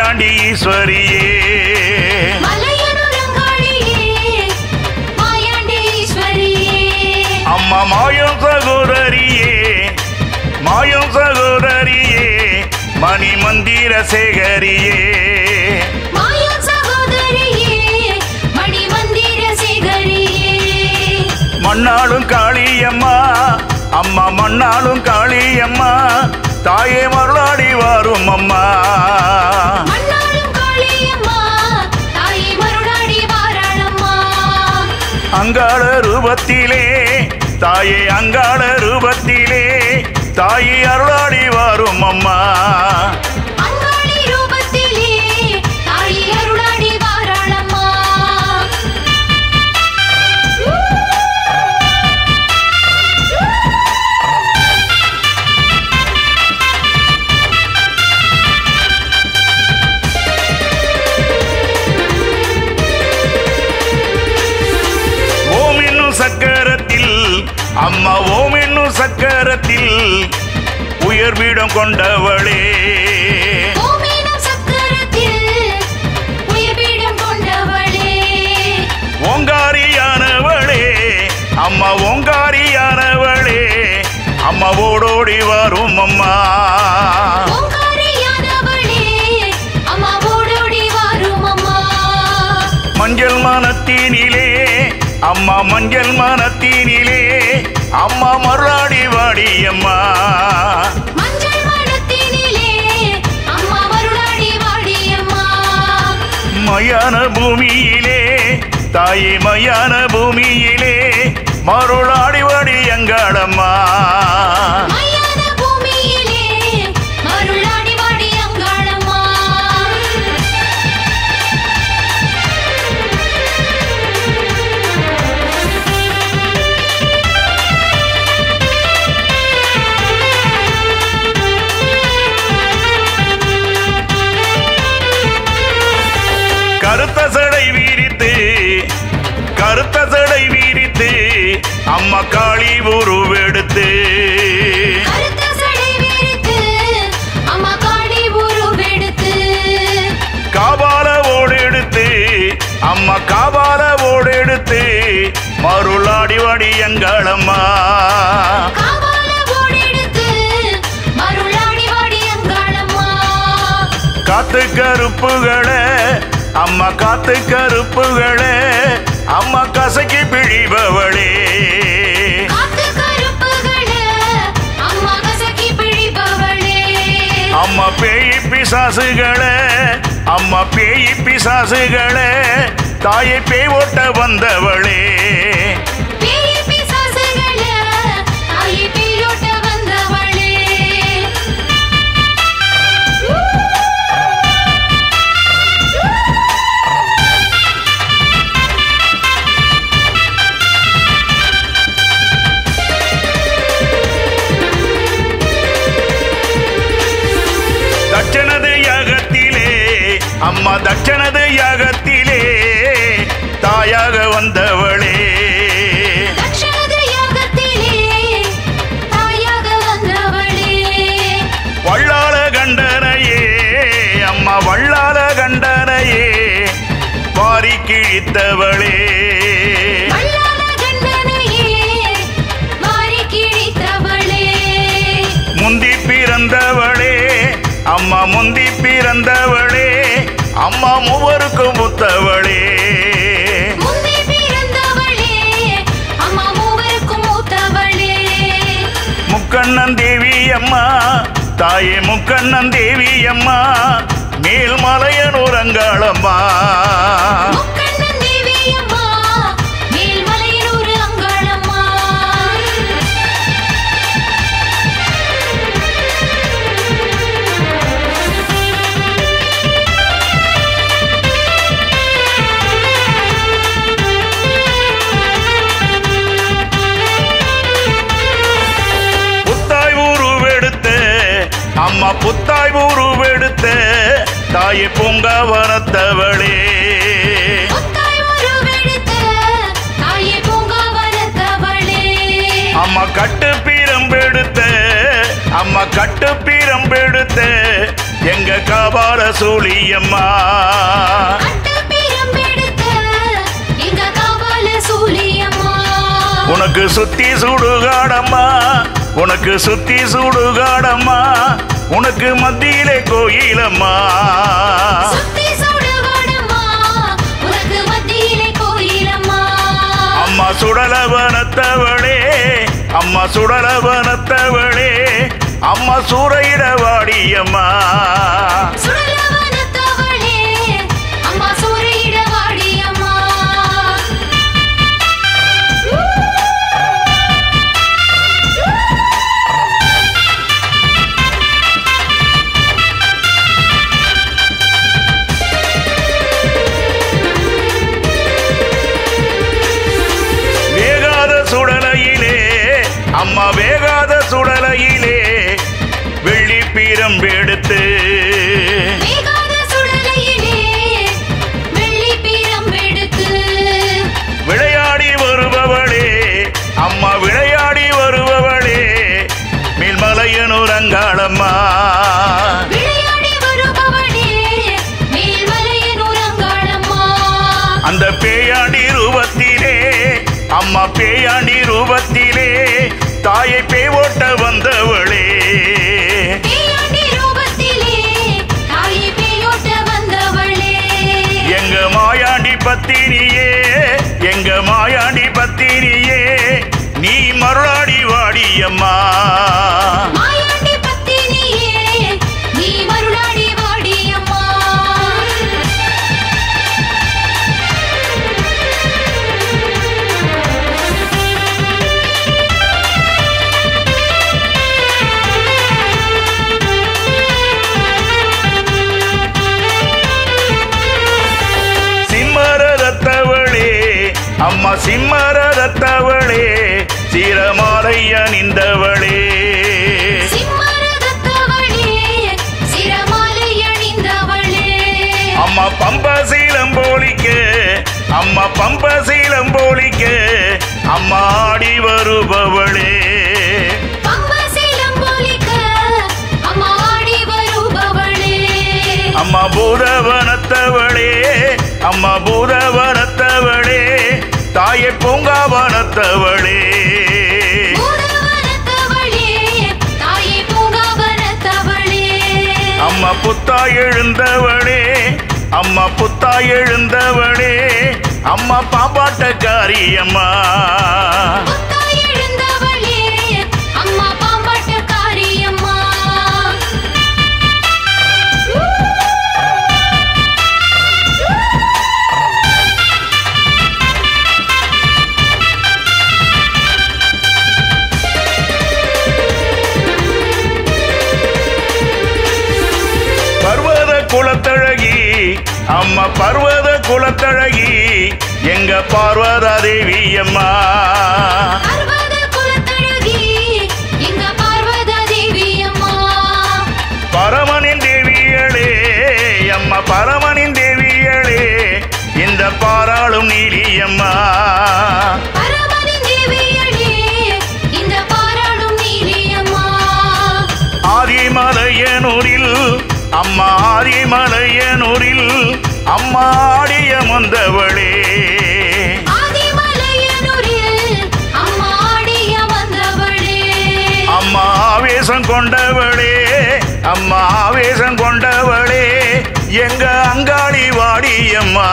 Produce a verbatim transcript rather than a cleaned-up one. மலையாண்டி ஈஸ்வரியே மலையனூரு அங்காளியே மாயாண்டி ஈஸ்வரியே அம்மா மாயம் சகோதரியே மாயம் சகோதரியே மணி மந்திர சேகரியே மாயம் சகோதரியே மணி மந்திர சேகரியே மண்ணாளும் காளியம்மா அம்மா மண்ணாளும் காளியம்மா தாயே மருளாடி வரும் அம்மா மண்ணாளும் காளியம்மா தாயே மருளாடி வாராளம்மா அங்காள ரூபத்திலே தாயே அங்காள ரூபத்திலே தாயே அருளாடி வரும் அம்மா அங்காளி ரூபத்திலே தாயே அருளாடி வாராளம்மா சக்கரத்தில் அம்மா ஓம் என்னும் சக்கரத்தில் உயர்பீடம் கொண்டவளே ஓம் என்னும் சக்கரத்தில் உயர்பீடம் கொண்டவளே ஓங்காரியானவளே அம்மா ஓங்காரியானவளே அம்மா ஓடோடி வரும் அம்மா ஓங்காரியானவளே அம்மா ஓடோடி வரும் அம்மா மஞ்சள் மனத்தினிலே அம்மா மஞ்சள் மனத்தினிலே அம்மா மருளாடி வாடியம்மா மஞ்சள் மனத்தினிலே அம்மா மருளாடி வாடியம்மா மயான பூமியிலே தாயே மயான பூமியிலே மருளாடி வாடி அங்காளம்மா மயான பூமியிலே மருளாடி வாடி அங்காளம்மா கருத்த சடை வீரித்து கருத்த சடை வீரித்து அம்மா காளி உருவெடுத்து கருத்த சடை வீரித்து அம்மா காளி உருவெடுத்து காபால ஓடெடுத்து அம்மா காபால ஓடெடுத்து மருளாடி வாடி அங்காளம்மா காபால ஓடெடுத்து மருளாடி வாடி அங்காளம்மா காத்து கருப்புகளை அம்மா காத்து கருப்புகளே அம்மா கசக்கி பிழிபவளே காத்து கருப்புகளே அம்மா கசக்கி பிழிபவளே அம்மா பேயி பிசாசுகளே அம்மா பேயி பிசாசுகளே தாயை பேய் ஓட்ட வந்தவளே பேயி பிசாசுகளே தாயை பேய் ஓட்ட வந்தவளே தட்சணது யாகத்திலே அம்மா தட்சணது யாகத்திலே தாயாக வந்தவளே தட்சணது யாகத்திலே தாயாக வந்தவளே வல்லால கண்டனையே அம்மா வல்லால கண்டனையே வாரி கிழித்தவளே வல்லால கண்டனையே வாரி கிழித்தவளே முந்தி பிறந்தவளே அம்மா முந்தி பிறந்தவளே அம்மா மூவருக்கும் மூத்தவளே முந்தி பிறந்தவளே அம்மா மூவருக்கும் மூத்தவளே முக்கண்ணன் தேவி அம்மா தாயே முக்கண்ணன் தேவி அம்மா மேல் மலையனூர் அங்காளம்மா முக்கண்ணன் தேவி அம்மா மேல் மலையனூர் அங்காளம்மா அம்மா புத்தாய் உருவெடுத்த தாயை பூங்கா வனத்தவளே புத்தாய் உருவெடுத்த தாயை பூங்கா வனத்தவளே அம்மா கட்டு பிரம்பெடுத்த அம்மா கட்டு பிரம்பெடுத்த எங்க காபார சூலியம்மா உனக்கு சுத்தி சுடுகாடம்மா உனக்கு சுத்தி சுடுகாடம்மா உனக்கு மத்தியிலே கோயிலம்மா சுத்தி சுடுகாடம்மா உனக்கு மத்தியிலே கோயிலம்மா அம்மா சுடலவனத்தவளே அம்மா சுடலவனத்தவளே அம்மா சூரையிடவாடியம்மா சுடலவனத்தவளே அம்மா சூரையிடவாடியம்மா வேகாத சுடலையிலே அம்மா வேகாத சுடலையிலே பிரம்பெடுத்து வேகாத சுடலையிலே வெள்ளி பிரம்பெடுத்து விளையாடி வருபவளே அம்மா விளையாடி வருபவளே மேல் மலையனூர் அங்காளம்மா விளையாடி வருபவளே மேல் மலையனூர் அங்காளம்மா அந்த பேயாண்டி ரூபத்திலே அம்மா பேயாண்டி ரூபத்திலே தாயை பேய் ஓட்ட வந்தவளே பத்தினியே எங்க மாயாண்டி பத்தினியே நீ மருளாடி வாடியம்மா மாயாண்டி பத்தினியே நீ மருளாடி வாடியம்மா அம்மா சிம்மரதத்தவளே சீரமாலை அணிந்தவளே சிம்மரதத்தவளே சீரமாலை அணிந்தவளே அம்மா பம்பசீலம் போலிக்க அம்மா பம்பசீலம் போலிக்க அம்மா ஆடி வருபவளே பம்பசீலம் போலிக்க அம்மா ஆடி வருபவளே அம்மா பூதவனத்தவளே அம்மா பூதவனத்தவளே தாயே பூங்காவனத்தவளே பூங்காவனத்தவளே தாயே பூங்காவனத்தவளே அம்மா புத்தாய் எழுந்தவளே அம்மா புத்தாய் எழுந்தவளே அம்மா பாம்பாட்டக்காரி அம்மா புத்தாய் எழுந்தவளே அம்மா பாம்பாட்டக்காரி அம்மா குலத்தழகி அம்மா பர்வத குலத்தழகி எங்க பார்வதா தேவி அம்மா பர்வத குலத்தழகி எங்க பார்வதா தேவி அம்மா பரமனின் தேவியளே அம்மா பரமனின் தேவியளே இந்த பாராளும் நீலி அம்மா பரமனின் தேவியளே இந்த பாராளும் நீலி அம்மா ஆதிமலையனூரில் அம்மா ஆதிமலையனூரில் அம்மா ஆடிய வந்தவளே ஆதிமலையனூரில் அம்மா ஆடிய வந்தவளே அம்மா ஆவேசம் கொண்டவளே அம்மா ஆவேசம் கொண்டவளே எங்க அங்காளி வாடியம்மா